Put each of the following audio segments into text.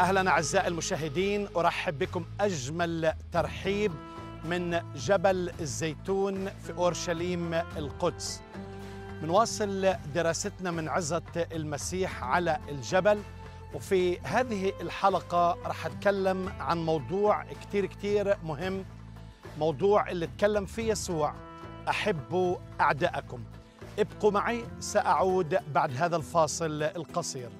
أهلاً أعزائي المشاهدين، أرحب بكم أجمل ترحيب من جبل الزيتون في أورشليم القدس. منواصل دراستنا من عظة المسيح على الجبل، وفي هذه الحلقة رح أتكلم عن موضوع كتير مهم، موضوع اللي اتكلم فيه يسوع: أحبوا أعدائكم. ابقوا معي، سأعود بعد هذا الفاصل القصير.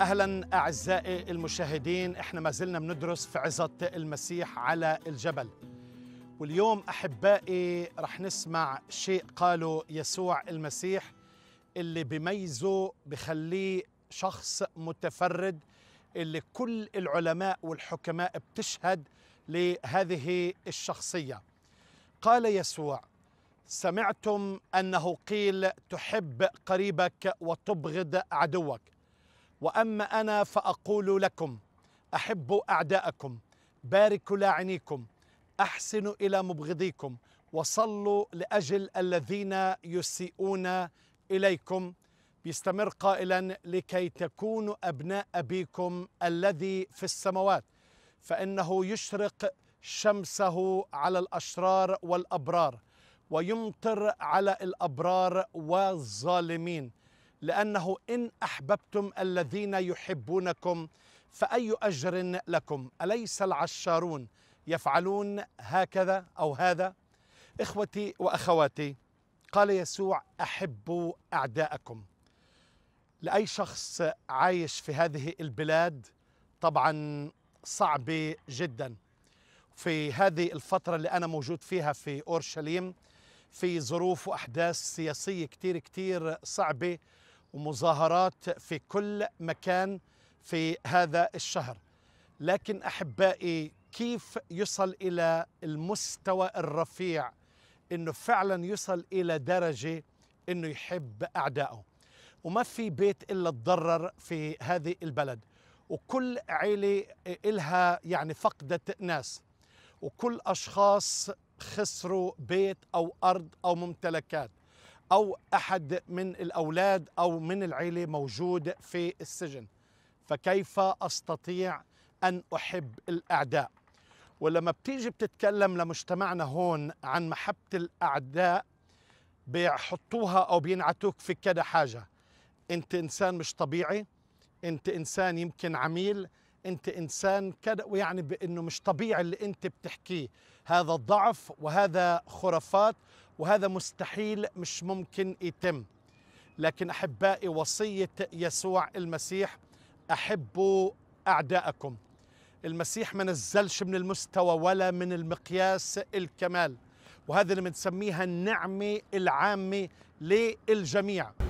أهلاً أعزائي المشاهدين، إحنا ما زلنا بندرس في عظة المسيح على الجبل، واليوم أحبائي رح نسمع شيء قاله يسوع المسيح اللي بيميزه بخليه شخص متفرد، اللي كل العلماء والحكماء بتشهد لهذه الشخصية. قال يسوع: سمعتم أنه قيل تحب قريبك وتبغض عدوك، وأما أنا فأقول لكم أحبوا أعداءكم، باركوا لاعنيكم، أحسنوا إلى مبغضيكم، وصلوا لأجل الذين يسيئون إليكم. بيستمر قائلا: لكي تكونوا أبناء أبيكم الذي في السماوات، فإنه يشرق شمسه على الأشرار والأبرار ويمطر على الأبرار والظالمين، لأنه إن أحببتم الذين يحبونكم فأي أجر لكم، أليس العشارون يفعلون هكذا أو هذا؟ إخوتي وأخواتي، قال يسوع: أحبوا أعداءكم. لأي شخص عايش في هذه البلاد طبعا صعب جدا. في هذه الفترة اللي أنا موجود فيها في أورشليم، في ظروف وأحداث سياسية كتير صعبة، ومظاهرات في كل مكان في هذا الشهر. لكن أحبائي، كيف يصل إلى المستوى الرفيع إنه فعلا يصل إلى درجة إنه يحب أعدائه؟ وما في بيت إلا تضرر في هذه البلد، وكل عيلة إلها يعني فقدت ناس، وكل أشخاص خسروا بيت أو أرض أو ممتلكات، أو أحد من الأولاد أو من العيلة موجود في السجن. فكيف أستطيع أن أحب الأعداء؟ ولما بتيجي بتتكلم لمجتمعنا هون عن محبة الأعداء، بيحطوها أو بينعتوك في كذا حاجة: أنت إنسان مش طبيعي، أنت إنسان يمكن عميل، أنت إنسان كذا، ويعني بأنه مش طبيعي اللي أنت بتحكيه، هذا ضعف وهذا خرافات وهذا مستحيل، مش ممكن يتم. لكن أحبائي، وصية يسوع المسيح: أحبوا أعدائكم. المسيح ما نزلش من المستوى ولا من المقياس الكمال، وهذا اللي بنسميها النعمة العامة للجميع.